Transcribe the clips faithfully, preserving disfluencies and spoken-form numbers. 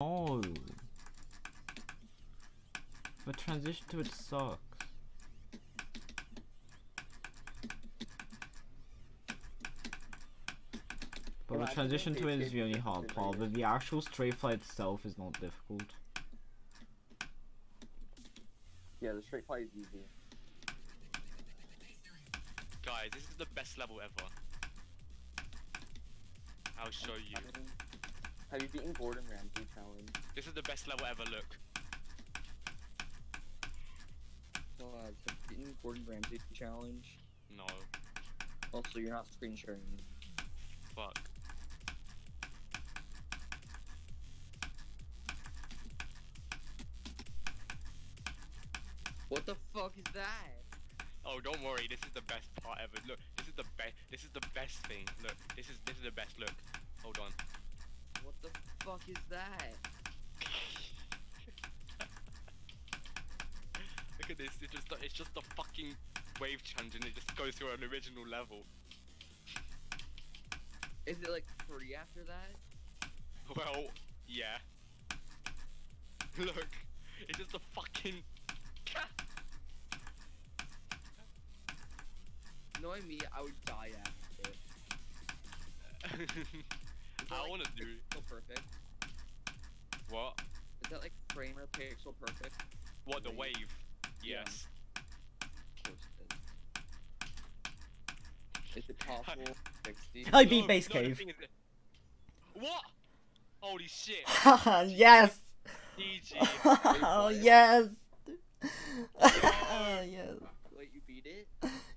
No. But transition to it sucks. But the transition to it is really hard, Paul, but the actual straight flight itself is not difficult. Yeah, the straight flight is easy. Guys, this is the best level ever. I'll show you. Have you beaten Gordon Ramsay challenge? This is the best level ever, look. Well, uh, have you beaten Gordon Ramsay challenge? No. Also, you're not screen sharing. Fuck. What the fuck is that? Oh, don't worry. This is the best part ever. Look, this is the best. This is the best thing. Look, this is this is the best. Look, hold on. What the fuck is that? Look at this. It's just it's just a fucking wave change, and it just goes through an original level. Is it like free after that? Well, yeah. Look, it's just a fucking. Knowing me, I would die after it. I like, wanna do pixel perfect. What? Is that like frame or pixel perfect? What, the wave? wave? Yes. Yeah. Of course it is. Is it possible? sixty? I beat no, Bass Cave. No, the... What? Holy shit. Yes! D G. Oh, yes! Oh, yes. Wait, you beat it?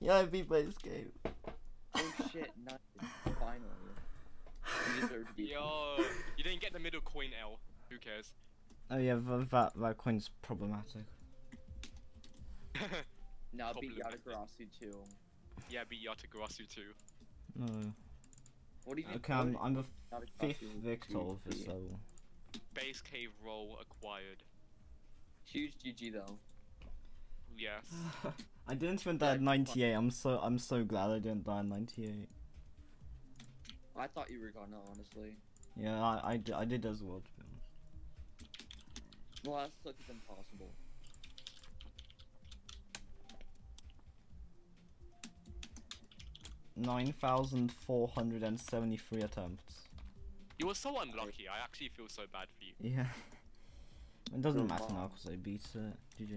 Yeah, I beat Bass Cave. Oh shit, nothing. Finally. You deserve to beat. Yo, you didn't get the middle coin, L. Who cares? Oh yeah, that, that coin's problematic. Nah, I beat Yatagarasu too. Yeah, I beat Yatagarasu too. No. What do you think? Okay, I'm, I'm the fifth victor of this level. Bass Cave role acquired. Huge G G though. Yes. I didn't even die at ninety-eight. I'm so I'm so glad I didn't die at ninety-eight. I thought you were gonna, honestly. Yeah, I, I, I did as well. Well, that sucks. It's impossible. Nine thousand four hundred and seventy-three attempts. You were so unlucky. I actually feel so bad for you. Yeah. It doesn't matter now because I beat it. G G.